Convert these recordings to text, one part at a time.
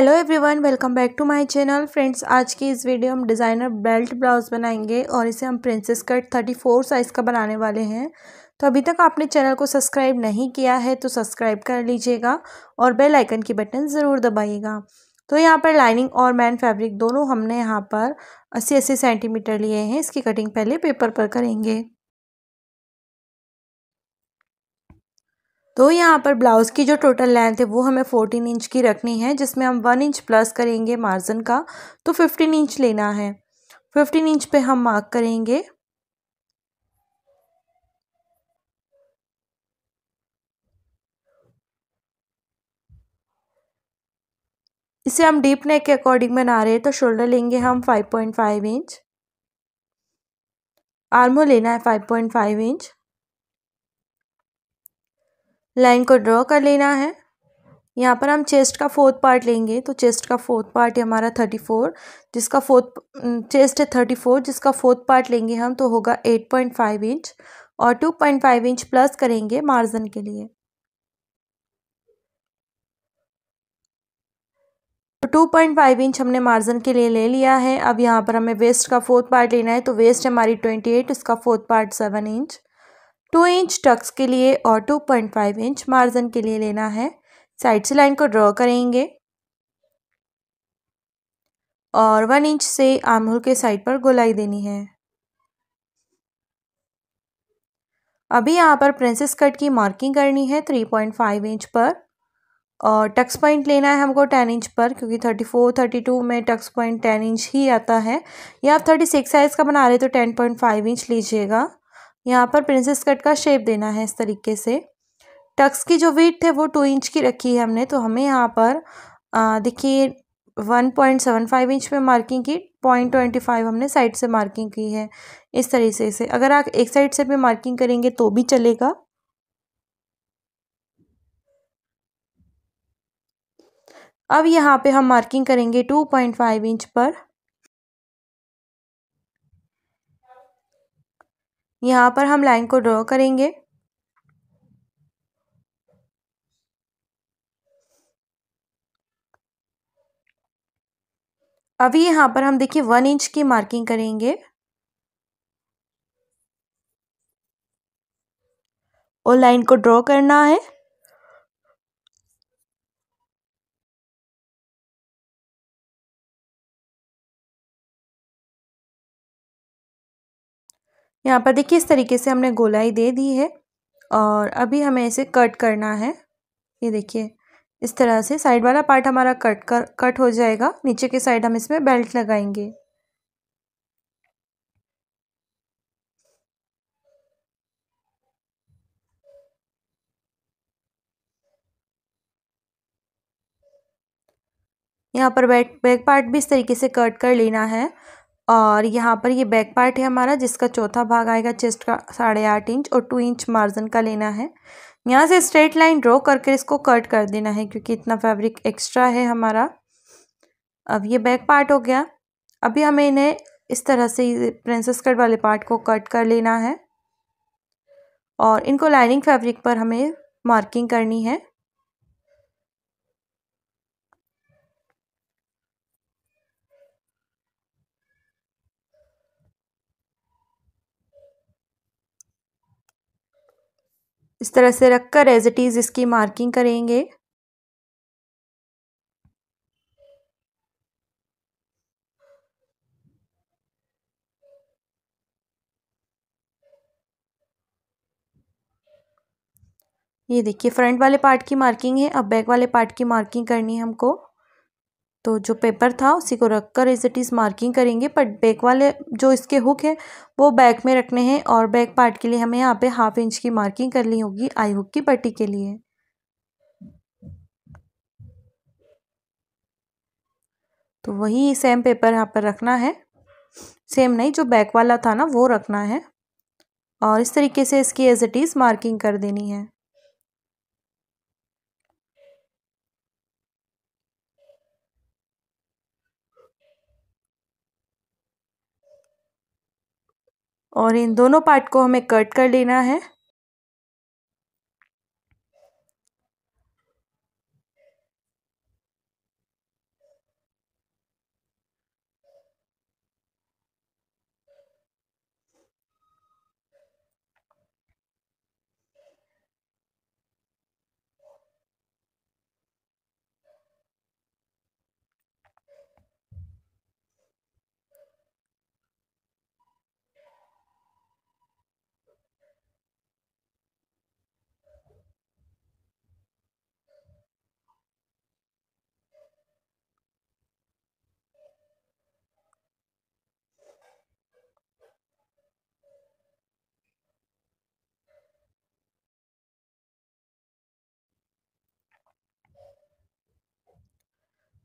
Hello everyone, welcome back to my channel. Friends, आज की इस वीडियो हम डिज़ाइनर बेल्ट ब्लाउज़ बनाएंगे और इसे हम प्रिंसेस कट 34 साइज़ का बनाने वाले हैं। तो अभी तक आपने चैनल को सब्सक्राइब नहीं किया है तो सब्सक्राइब कर लीजिएगा और बेल आइकन की बटन ज़रूर दबाइएगा। तो यहाँ पर लाइनिंग और मैन फैब्रिक दोनों हमने यहाँ पर 80-80 सेंटीमीटर लिए हैं। इसकी कटिंग पहले पेपर पर करेंगे। तो यहाँ पर ब्लाउज़ की जो टोटल लेंथ है वो हमें 14 इंच की रखनी है, जिसमें हम 1 इंच प्लस करेंगे मार्जिन का, तो 15 इंच लेना है। 15 इंच पे हम मार्क करेंगे। इसे हम डीप नेक के अकॉर्डिंग बना रहे हैं, तो शोल्डर लेंगे हम 5.5 इंच, आर्म होल लेना है 5.5 इंच। लाइन को ड्रॉ कर लेना है। यहाँ पर हम चेस्ट का फोर्थ पार्ट लेंगे, तो चेस्ट का फोर्थ पार्ट है हमारा 34, जिसका फोर्थ चेस्ट है 34, जिसका फोर्थ पार्ट लेंगे हम तो होगा 8.5 इंच और 2.5 इंच प्लस करेंगे मार्जिन के लिए। तो 2.5 इंच हमने मार्जिन के लिए ले लिया है। अब यहाँ पर हमें वेस्ट का फोर्थ पार्ट लेना है, तो वेस्ट हमारी 28, इसका fourth part 7 inch, 2 inch tucks के लिए और 2.5 इंच मार्जिन के लिए लेना है। साइड से लाइन को ड्रॉ करेंगे और 1 इंच से आर्म होल के साइड पर गोलाई देनी है। अभी यहाँ पर प्रिंसेस कट की मार्किंग करनी है 3.5 इंच पर और टक्स पॉइंट लेना है हमको 10 इंच पर, क्योंकि 34, 32 में टक्स पॉइंट 10 इंच ही आता है। या आप 36 साइज़ का बना रहे तो 10.5 इंच लीजिएगा। यहाँ पर प्रिंसेस कट का शेप देना है इस तरीके से। टक्स की जो विड्थ है वो 2 इंच की रखी है हमने, तो हमें यहाँ पर देखिए 1.75 इंच पे मार्किंग की, 0.25 हमने साइड से मार्किंग की है इस तरीके से। अगर आप एक साइड से भी मार्किंग करेंगे तो भी चलेगा। अब यहाँ पे हम मार्किंग करेंगे 2.5 इंच पर। यहाँ पर हम लाइन को ड्रॉ करेंगे। अभी यहाँ पर हम देखिए 1 इंच की मार्किंग करेंगे और लाइन को ड्रॉ करना है। यहाँ पर देखिए इस तरीके से हमने गोलाई दे दी है और अभी हमें इसे कट करना है। ये देखिए इस तरह से साइड वाला पार्ट हमारा कट हो जाएगा। नीचे के साइड हम इसमें बेल्ट लगाएंगे। यहाँ पर बैक पार्ट भी इस तरीके से कट कर लेना है। और यहाँ पर ये बैक पार्ट है हमारा, जिसका चौथा भाग आएगा चेस्ट का 8.5 इंच और 2 इंच मार्जिन का लेना है। यहाँ से स्ट्रेट लाइन ड्रॉ करके इसको कट कर देना है, क्योंकि इतना फैब्रिक एक्स्ट्रा है हमारा। अब ये बैक पार्ट हो गया। अभी हमें इन्हें इस तरह से प्रिंसेस कट वाले पार्ट को कट कर लेना है और इनको लाइनिंग फैब्रिक पर हमें मार्किंग करनी है। इस तरह से रखकर एज इट इज इसकी मार्किंग करेंगे। ये देखिए फ्रंट वाले पार्ट की मार्किंग है। अब बैक वाले पार्ट की मार्किंग करनी है हमको, तो जो पेपर था उसी को रखकर एज इट इज़ मार्किंग करेंगे। बट बैक वाले जो इसके हुक है वो बैक में रखने हैं और बैक पार्ट के लिए हमें यहाँ पे 1/2 इंच की मार्किंग करनी होगी आई हुक की पट्टी के लिए। तो वही सेम पेपर यहाँ पर रखना है, सेम नहीं, जो बैक वाला था ना वो रखना है। और इस तरीके से इसकी एज इट इज़ मार्किंग कर देनी है। और इन दोनों पार्ट को हमें कट कर लेना है।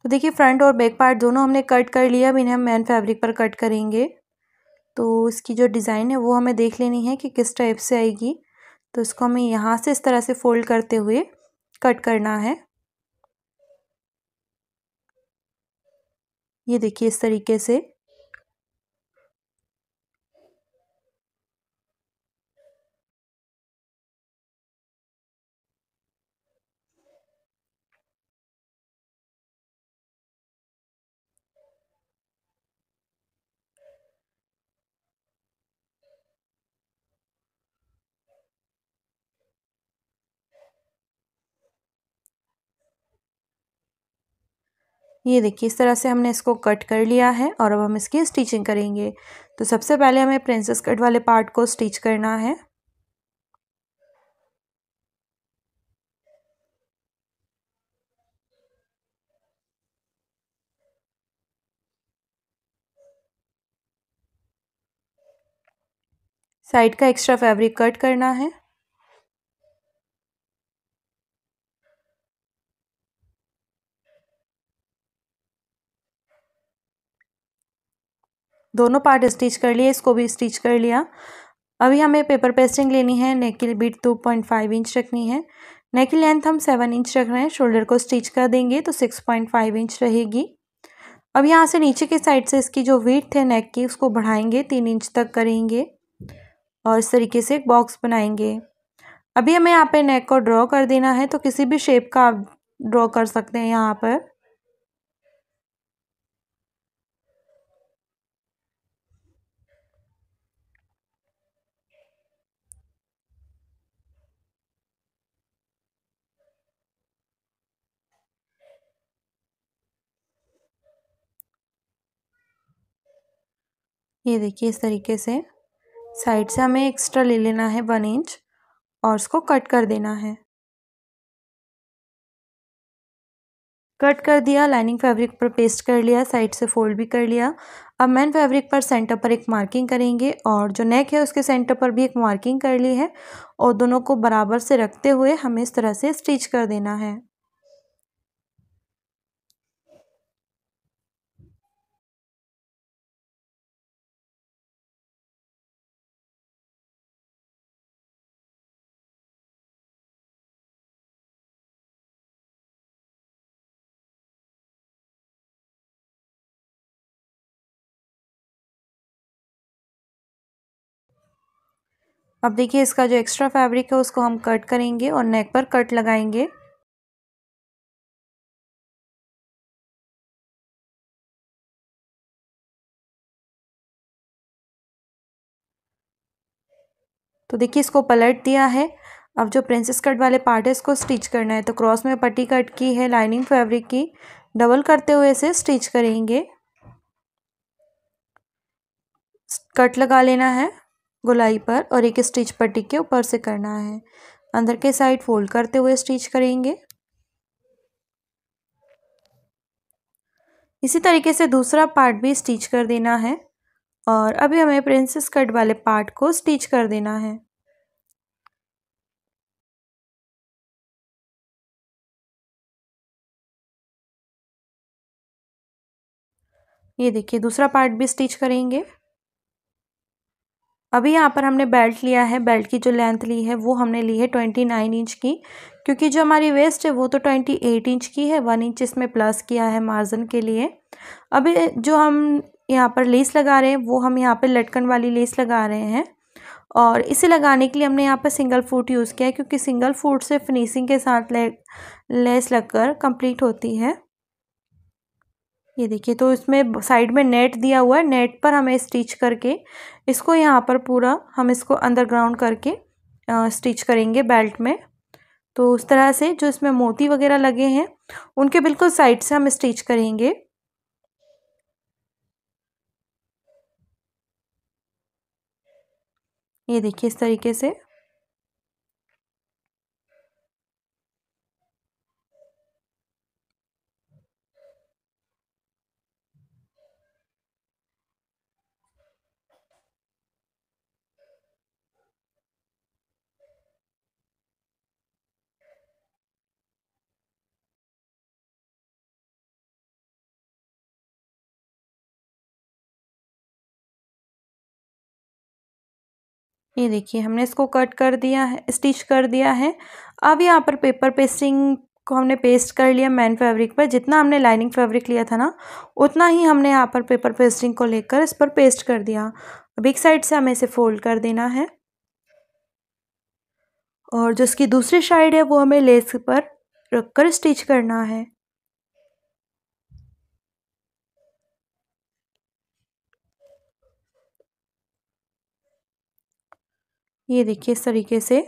तो देखिए फ्रंट और बैक पार्ट दोनों हमने कट कर लिया। अब इन्हें हम मेन फैब्रिक पर कट करेंगे। तो इसकी जो डिज़ाइन है वो हमें देख लेनी है कि किस टाइप से आएगी। तो इसको हमें यहाँ से इस तरह से फोल्ड करते हुए कट करना है। ये देखिए इस तरीके से। ये देखिए इस तरह से हमने इसको कट कर लिया है और अब हम इसकी स्टिचिंग करेंगे। तो सबसे पहले हमें प्रिंसेस कट वाले पार्ट को स्टिच करना है। साइड का एक्स्ट्रा फैब्रिक कट करना है। दोनों पार्ट स्टिच कर लिए, इसको भी स्टिच कर लिया। अभी हमें पेपर पेस्टिंग लेनी है। नेक की बीट 2.5 इंच रखनी है। नेक की लेंथ हम 7 इंच रख रहे हैं। शोल्डर को स्टिच कर देंगे तो 6.5 इंच रहेगी। अब यहाँ से नीचे के साइड से इसकी जो विड्थ है नेक की उसको बढ़ाएंगे, 3 इंच तक करेंगे और इस तरीके से एक बॉक्स बनाएंगे। अभी हमें यहाँ पर नेक को ड्रॉ कर देना है। तो किसी भी शेप का आप ड्रॉ कर सकते हैं यहाँ पर। ये देखिए इस तरीके से। साइड से हमें एक्स्ट्रा ले लेना है 1 इंच और इसको कट कर देना है। कट कर दिया, लाइनिंग फैब्रिक पर पेस्ट कर लिया, साइड से फोल्ड भी कर लिया। अब मेन फैब्रिक पर सेंटर पर एक मार्किंग करेंगे और जो नेक है उसके सेंटर पर भी एक मार्किंग कर ली है और दोनों को बराबर से रखते हुए हमें इस तरह से स्टिच कर देना है। अब देखिए इसका जो एक्स्ट्रा फैब्रिक है उसको हम कट करेंगे और नेक पर कट लगाएंगे। तो देखिए इसको पलट दिया है। अब जो प्रिंसेस कट वाले पार्ट है इसको स्टिच करना है। तो क्रॉस में पट्टी कट की है लाइनिंग फैब्रिक की, डबल करते हुए इसे स्टिच करेंगे। कट लगा लेना है गोलाई पर और एक स्टिच पट्टी के ऊपर से करना है। अंदर के साइड फोल्ड करते हुए स्टिच करेंगे। इसी तरीके से दूसरा पार्ट भी स्टिच कर देना है और अभी हमें प्रिंसेस कट वाले पार्ट को स्टिच कर देना है। ये देखिए दूसरा पार्ट भी स्टिच करेंगे। अभी यहाँ पर हमने बेल्ट लिया है। बेल्ट की जो लेंथ ली है वो हमने ली है 29 इंच की, क्योंकि जो हमारी वेस्ट है वो तो 28 इंच की है। 1 इंच इसमें प्लस किया है मार्जिन के लिए। अभी जो हम यहाँ पर लेस लगा रहे हैं वो हम यहाँ पर लटकन वाली लेस लगा रहे हैं और इसे लगाने के लिए हमने यहाँ पर सिंगल फूट यूज़ किया है, क्योंकि सिंगल फूट से फिनिशिंग के साथ लेस लगकर कंप्लीट होती है। ये देखिए तो इसमें साइड में नेट दिया हुआ है। नेट पर हमें स्टिच करके इसको यहाँ पर पूरा हम इसको अंडरग्राउंड करके स्टिच करेंगे बेल्ट में। तो उस तरह से जो इसमें मोती वगैरह लगे हैं उनके बिल्कुल साइड से हम स्टिच करेंगे। ये देखिए इस तरीके से। ये देखिए हमने इसको कट कर दिया है, स्टिच कर दिया है। अब यहाँ पर पेपर पेस्टिंग को हमने पेस्ट कर लिया मैन फैब्रिक पर। जितना हमने लाइनिंग फैब्रिक लिया था ना उतना ही हमने यहाँ पर पेपर पेस्टिंग को लेकर इस पर पेस्ट कर दिया। अब एक साइड से हमें इसे फोल्ड कर देना है और जो इसकी दूसरी साइड है वो हमें लेस पर रखकर स्टिच करना है। ये देखिए इस तरीके से।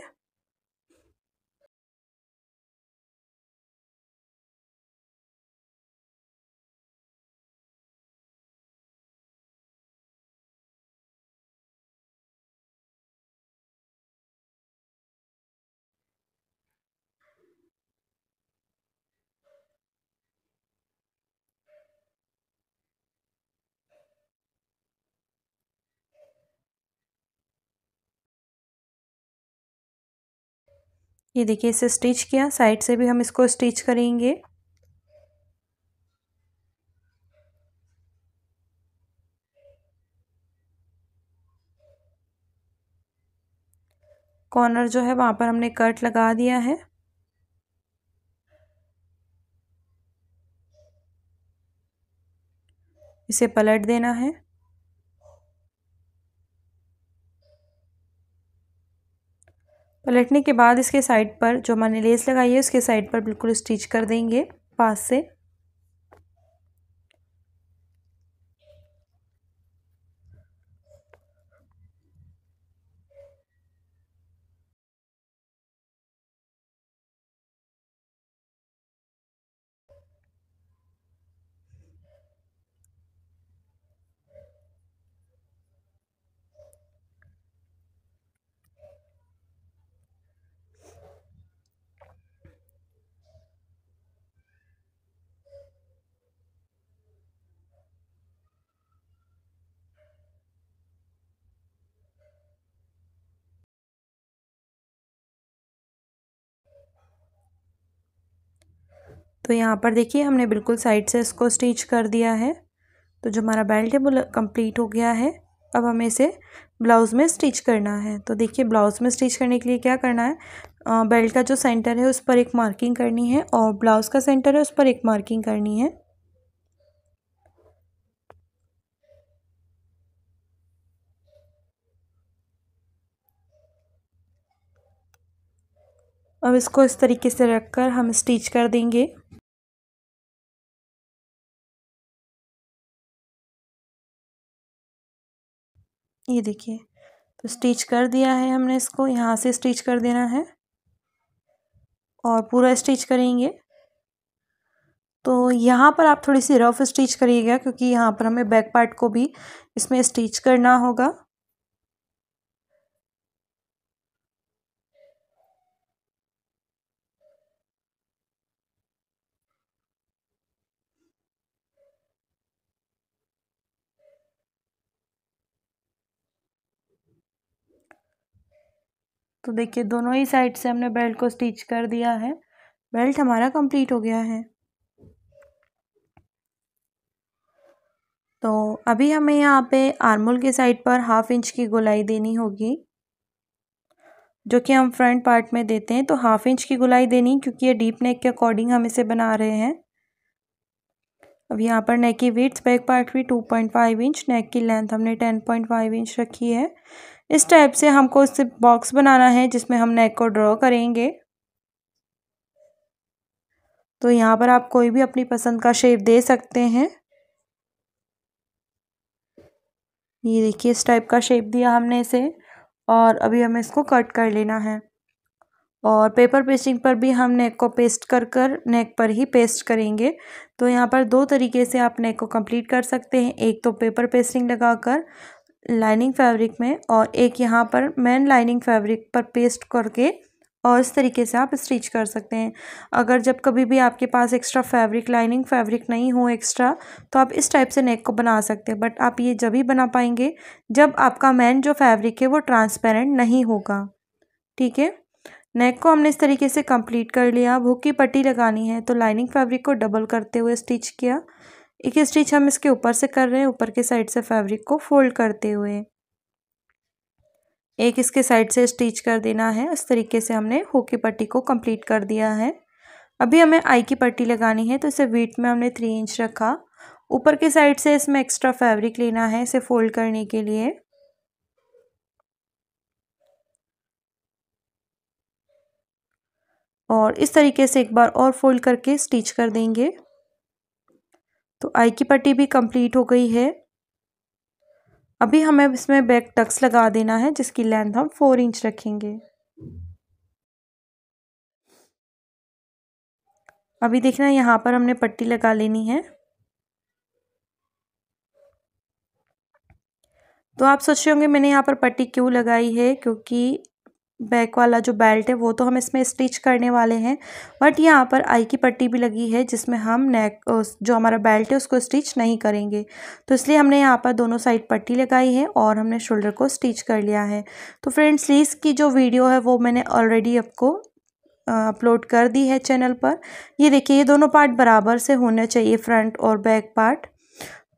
ये देखिए इसे स्टिच किया, साइड से भी हम इसको स्टिच करेंगे। कॉर्नर जो है वहाँ पर हमने कट लगा दिया है। इसे पलट देना है। पलटने के बाद इसके साइड पर जो मैंने लेस लगाई है उसके साइड पर बिल्कुल स्टिच कर देंगे पास से। तो यहाँ पर देखिए हमने बिल्कुल साइड से इसको स्टिच कर दिया है। तो जो हमारा बेल्ट है वो कंप्लीट हो गया है। अब हमें इसे ब्लाउज़ में स्टिच करना है। तो देखिए ब्लाउज़ में स्टिच करने के लिए क्या करना है, बेल्ट का जो सेंटर है उस पर एक मार्किंग करनी है और ब्लाउज़ का सेंटर है उस पर एक मार्किंग करनी है। अब इसको इस तरीके से रखकर हम स्टिच कर देंगे। ये देखिए तो स्टिच कर दिया है हमने इसको। यहाँ से स्टिच कर देना है और पूरा स्टिच करेंगे। तो यहाँ पर आप थोड़ी सी रफ स्टिच करिएगा क्योंकि यहाँ पर हमें बैक पार्ट को भी इसमें स्टिच करना होगा। तो देखिए दोनों ही साइड से हमने बेल्ट को स्टिच कर दिया है। बेल्ट हमारा कंप्लीट हो गया है। तो अभी हमें यहाँ पे आर्महोल के साइड पर 1/2 इंच की गोलाई देनी होगी जो कि हम फ्रंट पार्ट में देते हैं। तो 1/2 इंच की गोलाई देनी क्योंकि ये डीप नेक के अकॉर्डिंग हम इसे बना रहे हैं। अब यहाँ पर नेक की विड्थ बैक पार्ट भी 2.5 इंच, नेक की लेंथ हमने 10.5 इंच रखी है। इस टाइप से हमको इससे बॉक्स बनाना है जिसमें हम नेक को ड्रॉ करेंगे। तो यहाँ पर आप कोई भी अपनी पसंद का शेप दे सकते हैं। ये देखिए इस टाइप का शेप दिया हमने इसे और अभी हमें इसको कट कर लेना है। और पेपर पेस्टिंग पर भी हम नेक को पेस्ट कर नेक पर ही पेस्ट करेंगे। तो यहाँ पर दो तरीके से आप नेक को कंप्लीट कर सकते हैं, एक तो पेपर पेस्टिंग लगाकर लाइनिंग फैब्रिक में और एक यहाँ पर मैन लाइनिंग फैब्रिक पर पेस्ट करके और इस तरीके से आप स्टिच कर सकते हैं। अगर जब कभी भी आपके पास एक्स्ट्रा फैब्रिक लाइनिंग फैब्रिक नहीं हो एक्स्ट्रा तो आप इस टाइप से नेक को बना सकते हैं। बट आप ये जब ही बना पाएंगे जब आपका मैन जो फैब्रिक है वो ट्रांसपेरेंट नहीं होगा। ठीक है, नेक को हमने इस तरीके से कंप्लीट कर लिया। अब हुक की पट्टी लगानी है तो लाइनिंग फैब्रिक को डबल करते हुए स्टिच किया। एक स्टिच हम इसके ऊपर से कर रहे हैं, ऊपर के साइड से फैब्रिक को फोल्ड करते हुए। एक इसके साइड से स्टिच कर देना है। इस तरीके से हमने हुक की पट्टी को कंप्लीट कर दिया है। अभी हमें आई की पट्टी लगानी है, तो इसे विड्थ में हमने 3 इंच रखा। ऊपर के साइड से इसमें एक्स्ट्रा फैब्रिक लेना है इसे फोल्ड करने के लिए। और इस तरीके से एक बार और फोल्ड करके स्टिच कर देंगे। तो आई की पट्टी भी कंप्लीट हो गई है। अभी हमें इसमें बैक टक्स लगा देना है, जिसकी लेंथ हम 4 इंच रखेंगे। अभी देखना यहाँ पर हमने पट्टी लगा लेनी है। तो आप सोच रहे होंगे मैंने यहाँ पर पट्टी क्यों लगाई है, क्योंकि बैक वाला जो बेल्ट है वो तो हम इसमें स्टिच करने वाले हैं, बट यहाँ पर आई की पट्टी भी लगी है जिसमें हम नेक जो हमारा बेल्ट है उसको स्टिच नहीं करेंगे। तो इसलिए हमने यहाँ पर दोनों साइड पट्टी लगाई है और हमने शोल्डर को स्टिच कर लिया है। तो फ्रेंड्स, स्लीव्स की जो वीडियो है वो मैंने ऑलरेडी आपको अपलोड कर दी है चैनल पर। ये देखिए, ये दोनों पार्ट बराबर से होने चाहिए, फ्रंट और बैक पार्ट।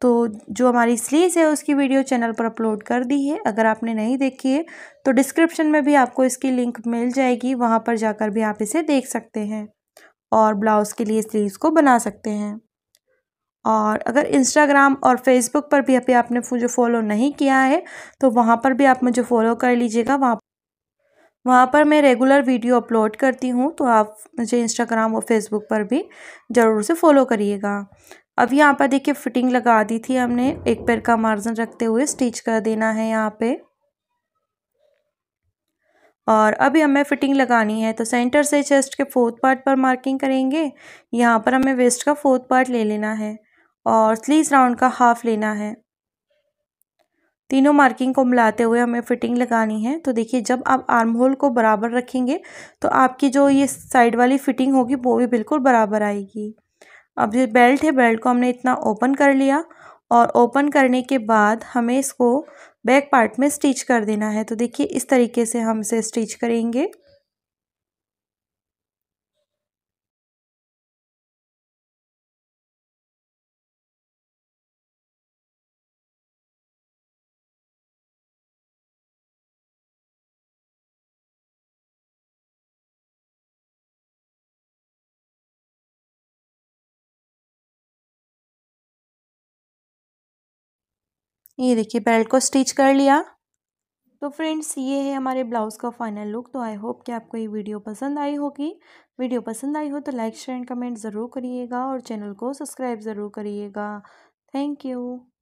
तो जो हमारी स्लीव्स है उसकी वीडियो चैनल पर अपलोड कर दी है। अगर आपने नहीं देखी है तो डिस्क्रिप्शन में भी आपको इसकी लिंक मिल जाएगी, वहाँ पर जाकर भी आप इसे देख सकते हैं और ब्लाउज़ के लिए स्लीव्स को बना सकते हैं। और अगर इंस्टाग्राम और फेसबुक पर भी अभी आपने मुझे फॉलो नहीं किया है तो वहाँ पर भी आप मुझे फॉलो कर लीजिएगा। वहाँ पर मैं रेगुलर वीडियो अपलोड करती हूँ, तो आप मुझे इंस्टाग्राम और फेसबुक पर भी ज़रूर से फॉलो करिएगा। अब यहाँ पर देखिए फिटिंग लगा दी थी हमने, एक पैर का मार्जिन रखते हुए स्टिच कर देना है यहाँ पे। और अभी हमें फिटिंग लगानी है, तो सेंटर से चेस्ट के 4th पार्ट पर मार्किंग करेंगे। यहाँ पर हमें वेस्ट का 4th पार्ट ले लेना है और स्लीव्स राउंड का हाफ लेना है। तीनों मार्किंग को मिलाते हुए हमें फिटिंग लगानी है। तो देखिए, जब आप आर्म होल को बराबर रखेंगे तो आपकी जो ये साइड वाली फिटिंग होगी वो भी बिल्कुल बराबर आएगी। अब ये बेल्ट है, बेल्ट को हमने इतना ओपन कर लिया और ओपन करने के बाद हमें इसको बैक पार्ट में स्टिच कर देना है। तो देखिए, इस तरीके से हम इसे स्टिच करेंगे। ये देखिए, बेल्ट को स्टिच कर लिया। तो फ्रेंड्स, ये है हमारे ब्लाउज़ का फाइनल लुक। तो आई होप कि आपको ये वीडियो पसंद आई होगी। वीडियो पसंद आई हो तो लाइक शेयर एंड कमेंट ज़रूर करिएगा और चैनल को सब्सक्राइब ज़रूर करिएगा। Thank you.